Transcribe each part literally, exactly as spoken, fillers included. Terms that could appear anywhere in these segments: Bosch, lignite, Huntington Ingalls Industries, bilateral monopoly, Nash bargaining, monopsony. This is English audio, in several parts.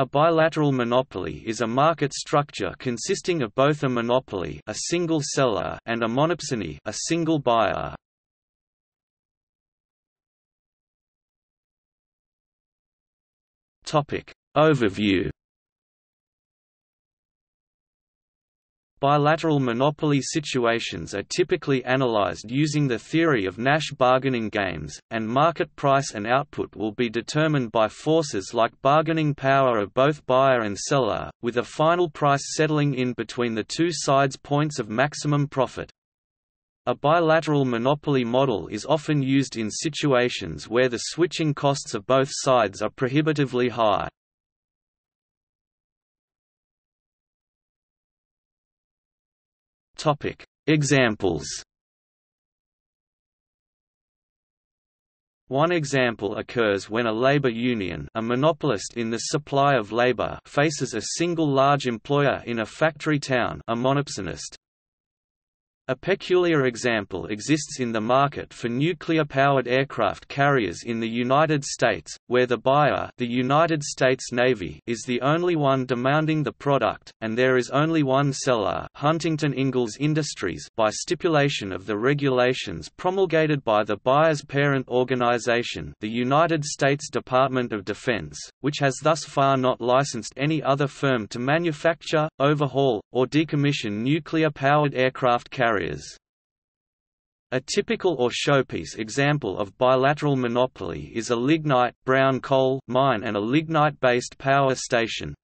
A bilateral monopoly is a market structure consisting of both a monopoly, a single seller, and a monopsony, a single buyer. Topic overview. Bilateral monopoly situations are typically analyzed using the theory of Nash bargaining games, and market price and output will be determined by forces like bargaining power of both buyer and seller, with a final price settling in between the two sides' points of maximum profit. A bilateral monopoly model is often used in situations where the switching costs of both sides are prohibitively high. Topic examples. One example occurs when a labor union, a monopolist in the supply of labor, faces a single large employer in a factory town, a monopsonist. A peculiar example exists in the market for nuclear-powered aircraft carriers in the United States, where the buyer, the United States Navy, is the only one demanding the product, and there is only one seller, Huntington Ingalls Industries, by stipulation of the regulations promulgated by the buyer's parent organization, the United States Department of Defense, which has thus far not licensed any other firm to manufacture, overhaul, or decommission nuclear-powered aircraft carriers. A typical or showpiece example of bilateral monopoly is a lignite brown coal mine and a lignite-based power station.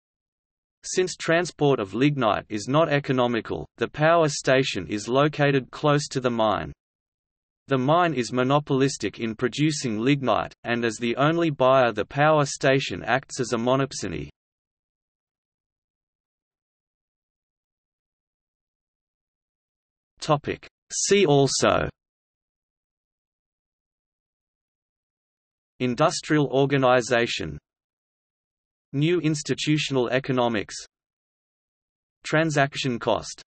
Since transport of lignite is not economical, the power station is located close to the mine. The mine is monopolistic in producing lignite, and as the only buyer the power station acts as a monopsony. See also: Industrial organization, New institutional economics, Transaction cost.